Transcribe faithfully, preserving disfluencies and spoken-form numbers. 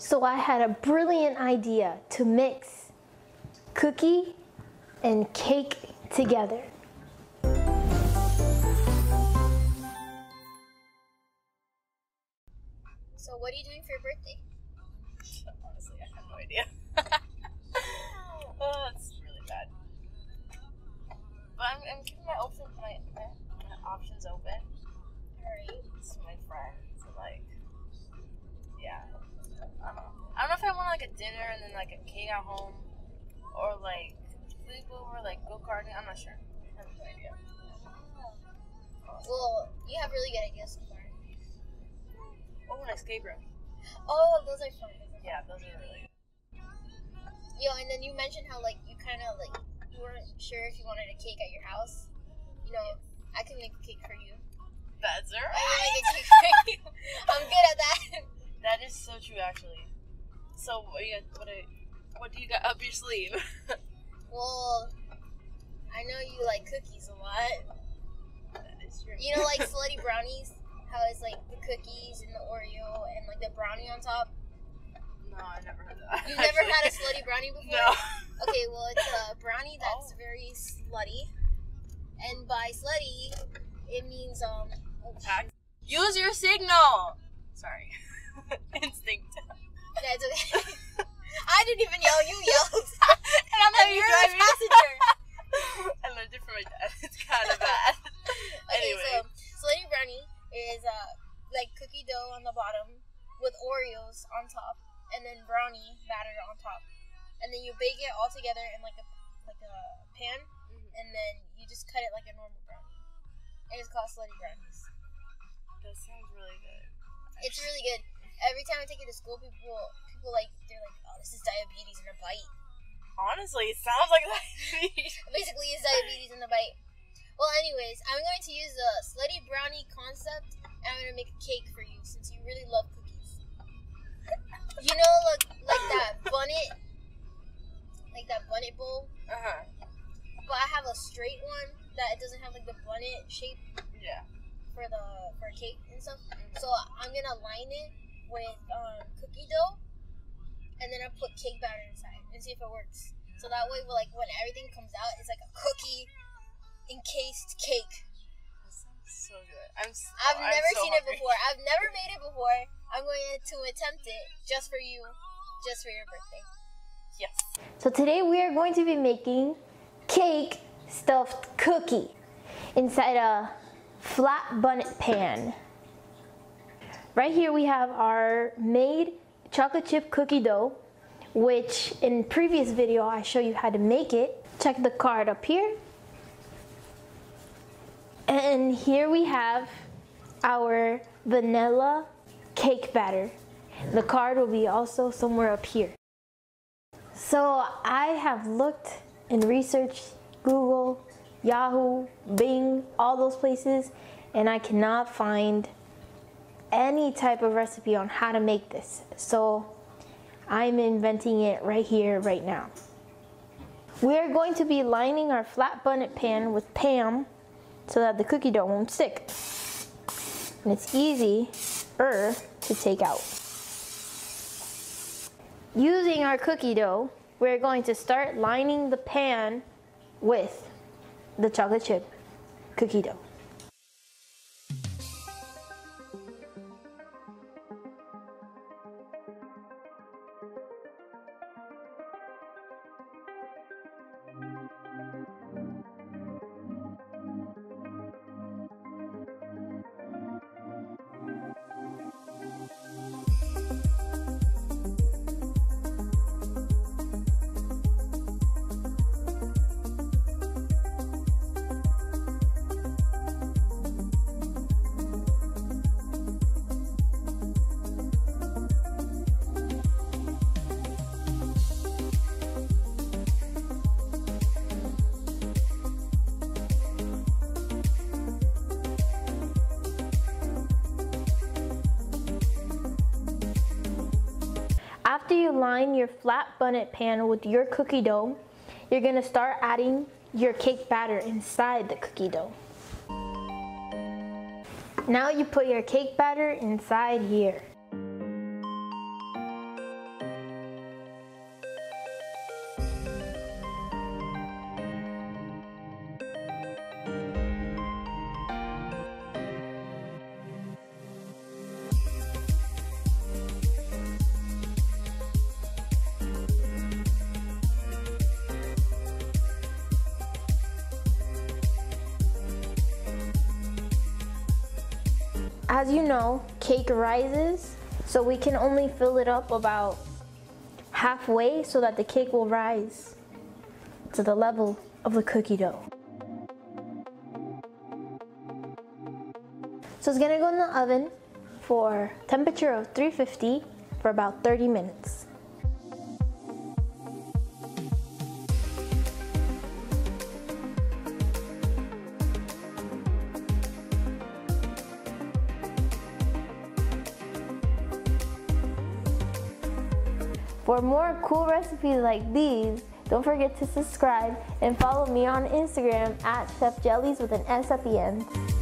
So I had a brilliant idea to mix cookie and cake together. So what are you doing for your birthday? Honestly, I have no idea. Oh, it's really bad. But I'm, I'm keeping my, open, my, my, my options open. Alright. To my friends, and like, yeah. I don't know. I don't know if I want like a dinner and then like a cake at home, or like sleepover, like go karting. I'm not sure. I have no idea. Well, you have really good ideas so far. Oh, an escape room. Oh, those are fun. Yeah, those are really good. Yo, and then you mentioned how like you kind of like you weren't sure if you wanted a cake at your house. You know, I can make a cake for you. That's right. I can make a cake for you. I'm good at that. That is so true, actually. So, what, you got, what, are, what do you got up your sleeve? Well, I know you like cookies a lot. That is true. You know, like slutty brownies? How it's like the cookies and the Oreo and like the brownie on top? No, I never heard of that. You've never actually. Had a slutty brownie before? No. Okay, well, it's a brownie that's oh. very slutty. And by slutty, it means, um... Oh, use your signal! Sorry. Instinct. Yeah, it's okay. I didn't even yell, you yelled. And I'm like, and you're a passenger. I learned it from my dad. It's kind of bad. Okay, anyway. So slutty brownie is uh, like cookie dough on the bottom with Oreos on top, and then brownie batter on top, and then you bake it all together in like a like a pan, mm-hmm. and then you just cut it like a normal brownie. And it's called slutty brownies. That sounds really good. Actually. It's really good. Every time I take it to school, people people like they're like, oh, this is diabetes in a bite. Honestly, it sounds like diabetes. Basically, it's diabetes in a bite. Well, anyways, I'm going to use the slutty brownie concept, and I'm going to make a cake for you since you really love cookies. You know, like like that bunnet, like that bunnet bowl. Uh huh. But I have a straight one that doesn't have like the bunnet shape. Yeah. For the for cake and stuff. Mm-hmm. So I'm gonna line it with um, cookie dough, and then I put cake batter inside and see if it works. So that way, like when everything comes out, it's like a cookie encased cake. That sounds so good. I'm. So, I've never I'm so seen hungry. It before. I've never made it before. I'm going to attempt it just for you, just for your birthday. Yes. So today we are going to be making cake stuffed cookie inside a flat bunnet pan. Right here we have our made chocolate chip cookie dough, which in previous video I show you how to make it. Check the card up here. And here we have our vanilla cake batter. The card will be also somewhere up here. So I have looked and researched Google, Yahoo, Bing, all those places, and I cannot find any type of recipe on how to make this. So I'm inventing it right here, right now. We're going to be lining our flat bunnet pan with P A M so that the cookie dough won't stick. And it's easier to take out. Using our cookie dough, we're going to start lining the pan with the chocolate chip cookie dough. After you line your flat bunnet pan with your cookie dough, you're gonna start adding your cake batter inside the cookie dough. Now you put your cake batter inside here. As you know, cake rises, so we can only fill it up about halfway so that the cake will rise to the level of the cookie dough. So it's gonna go in the oven for temperature of three fifty for about thirty minutes. For more cool recipes like these, don't forget to subscribe and follow me on Instagram at Chef Jellies with an S at the end.